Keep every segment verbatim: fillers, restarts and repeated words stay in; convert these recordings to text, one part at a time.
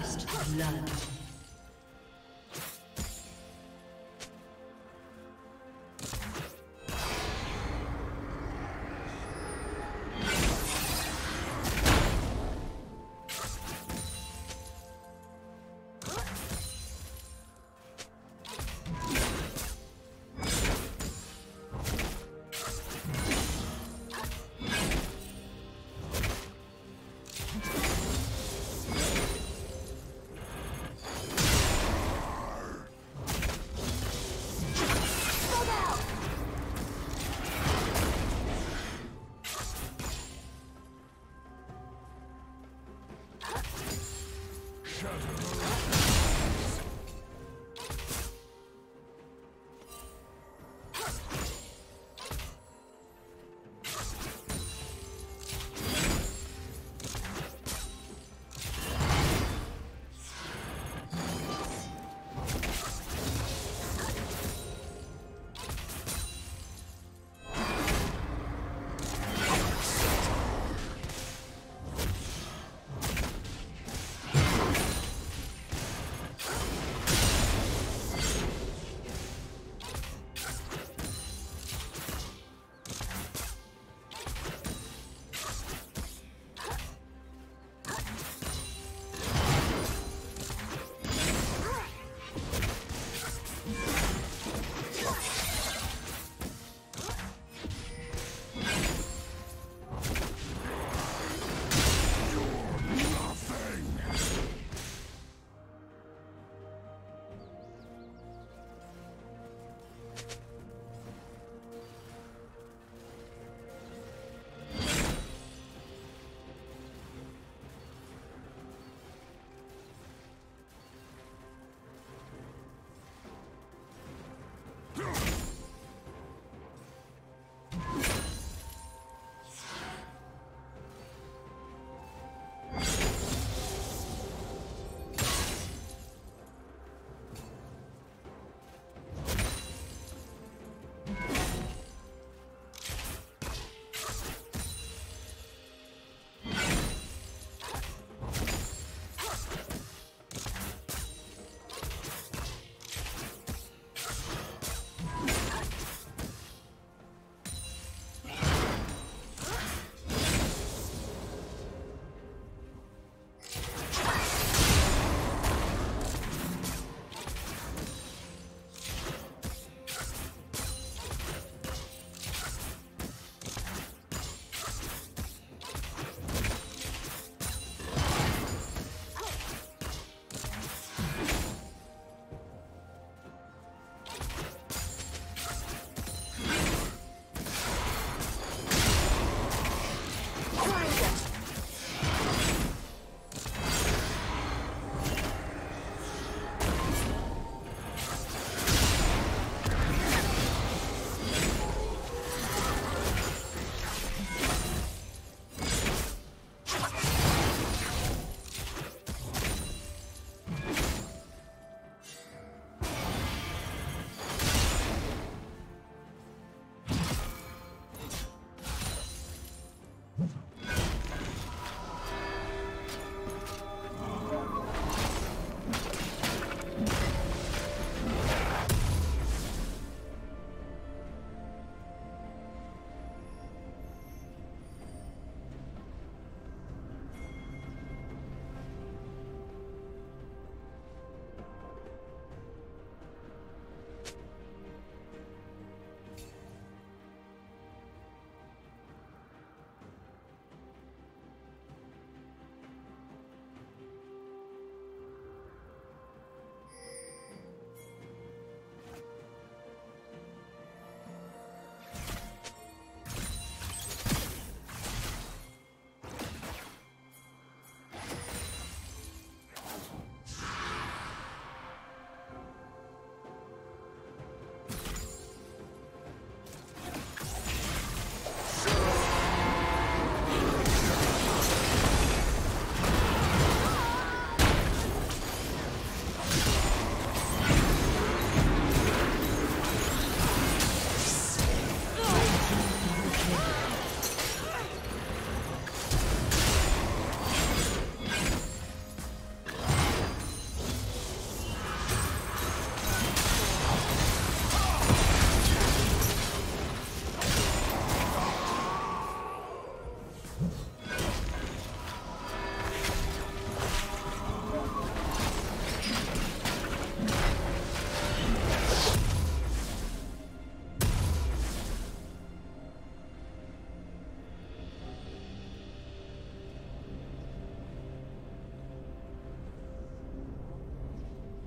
First blood.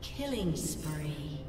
Killing spree.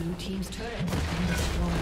Blue team's turret has been destroyed.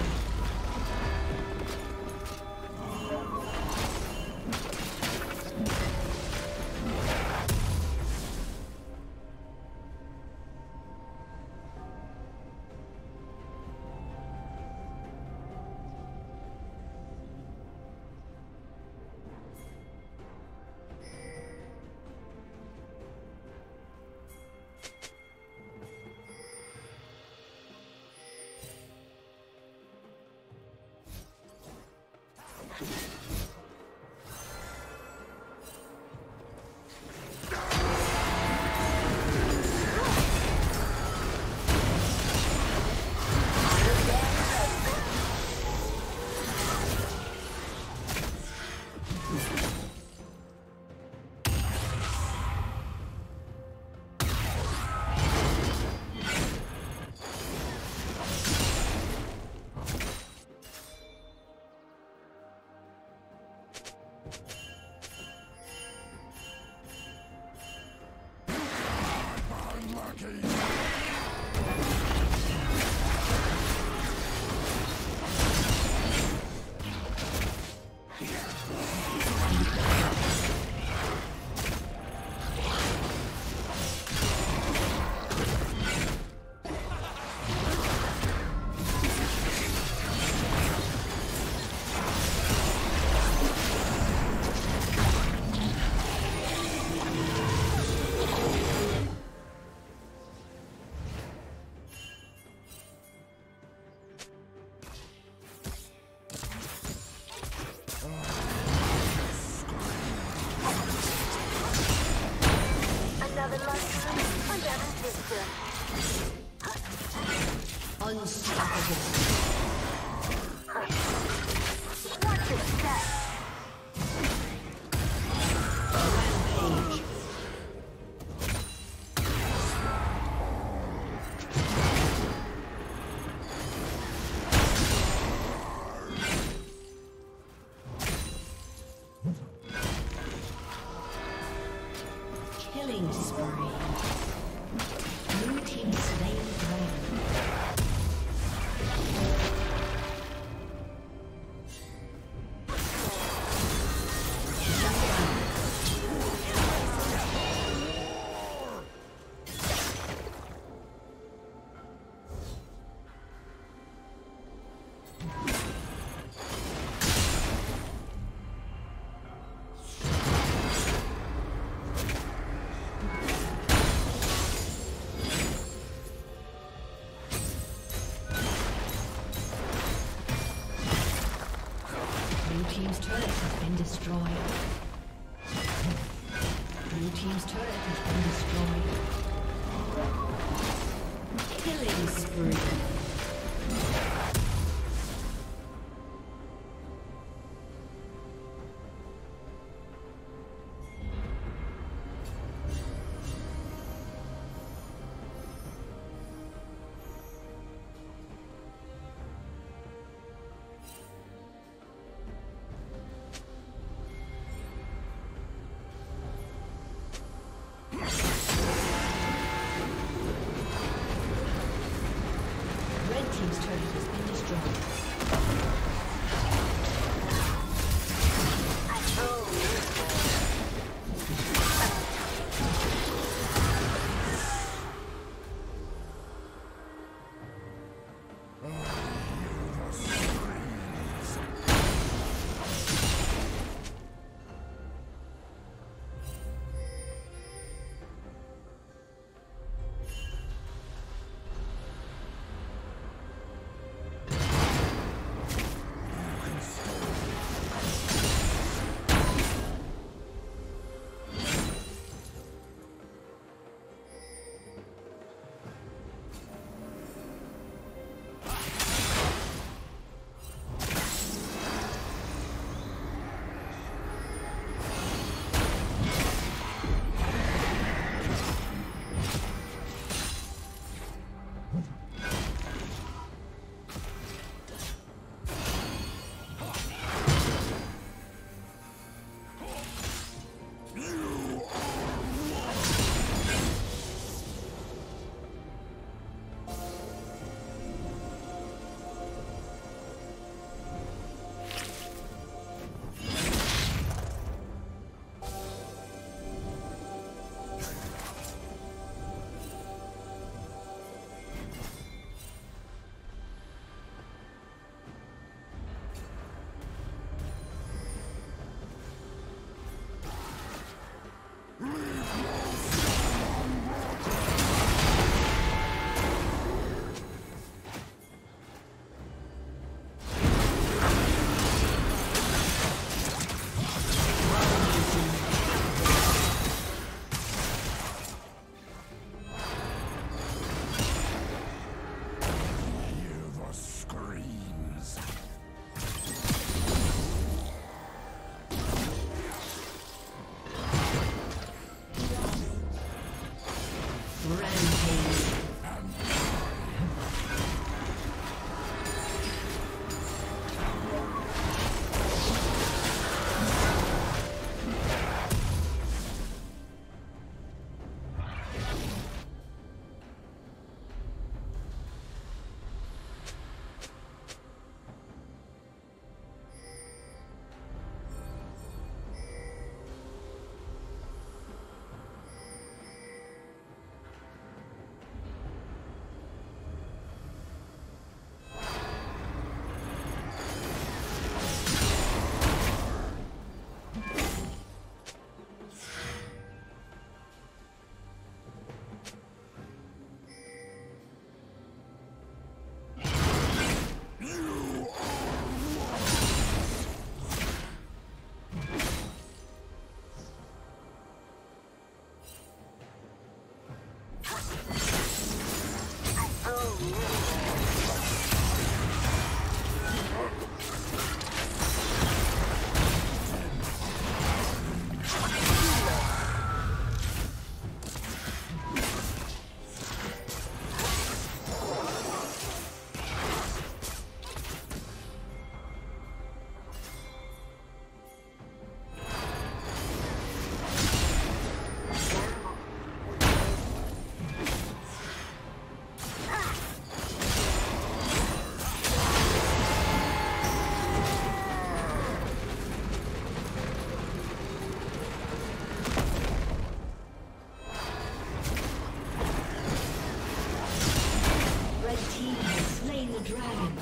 the dragon.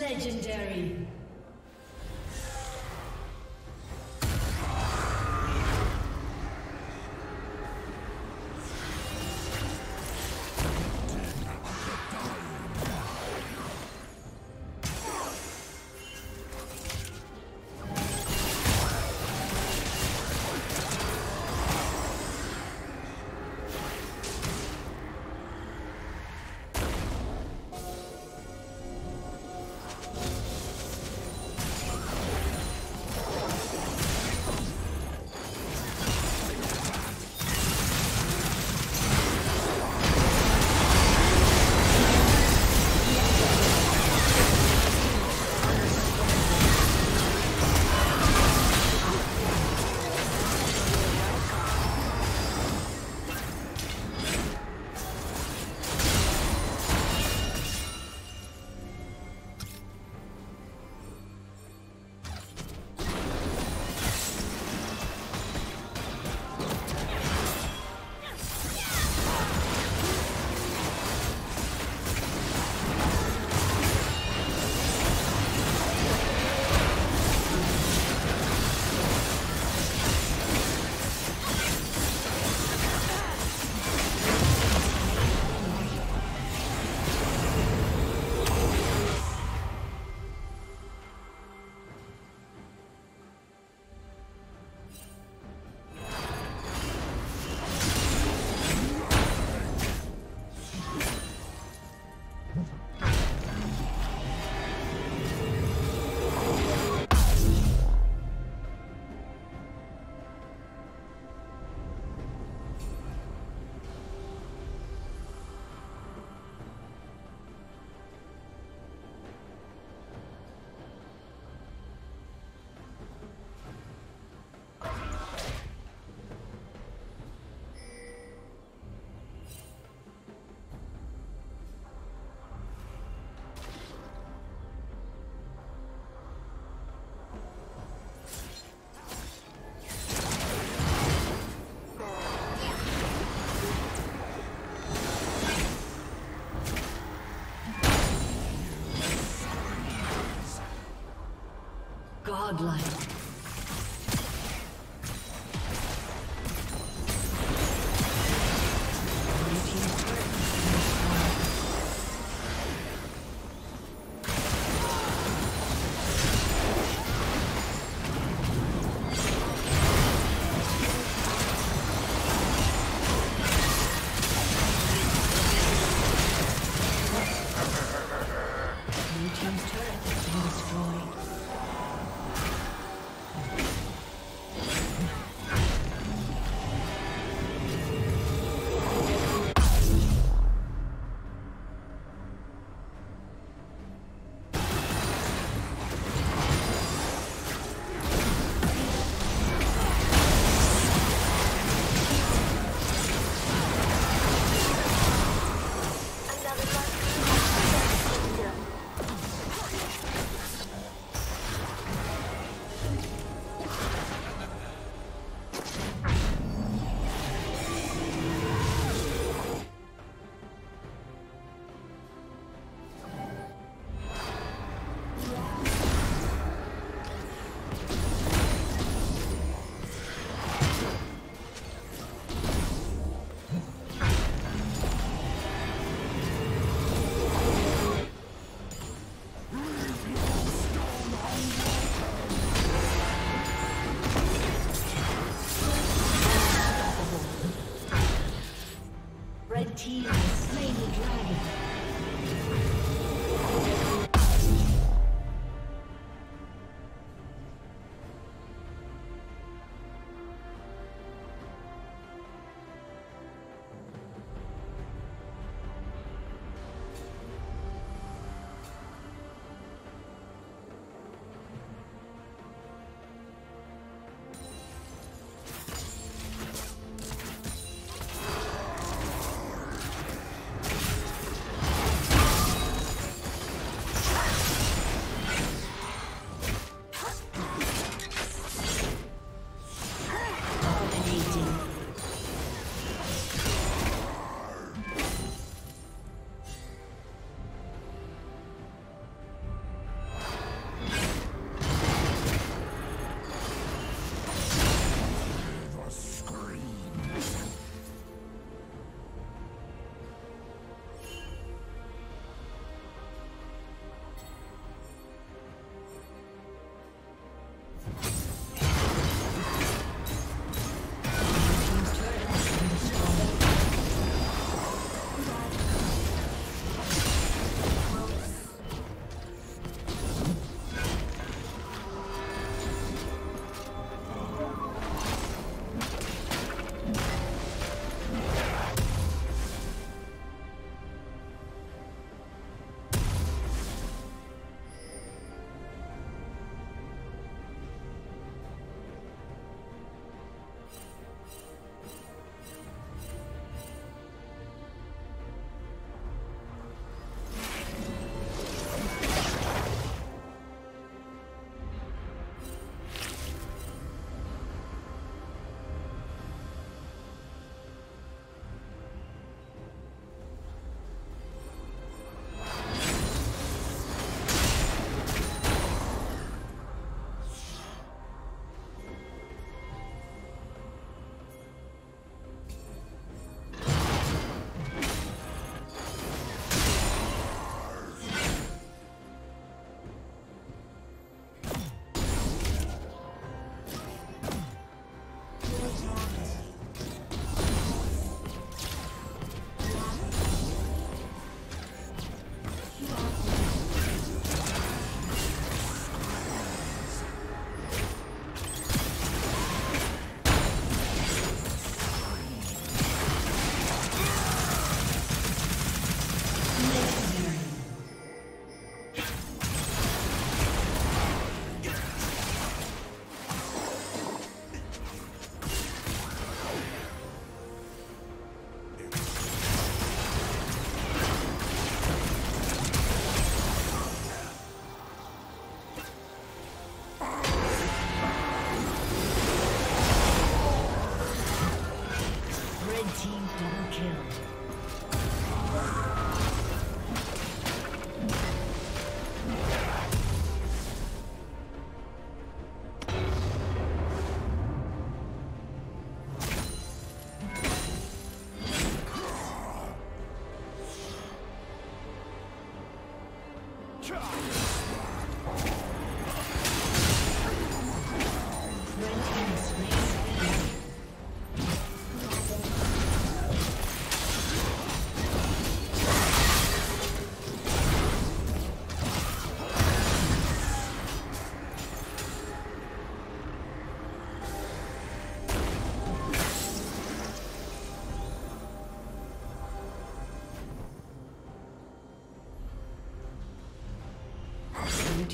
Legendary. Godlike. Blue team's turret has been destroyed. Red team has slain the dragon.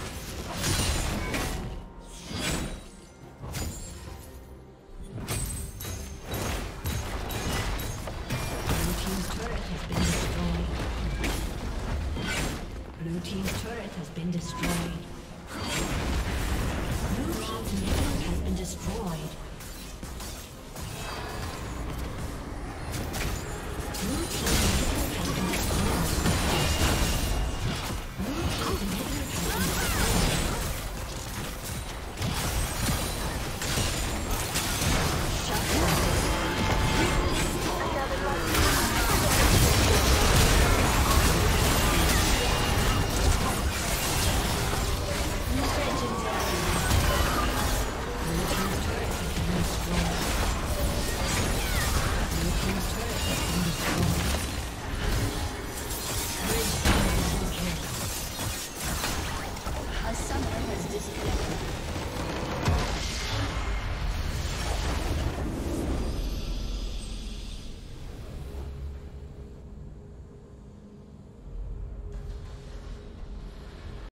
Blue team's turret has been destroyed. Blue team's turret has been destroyed.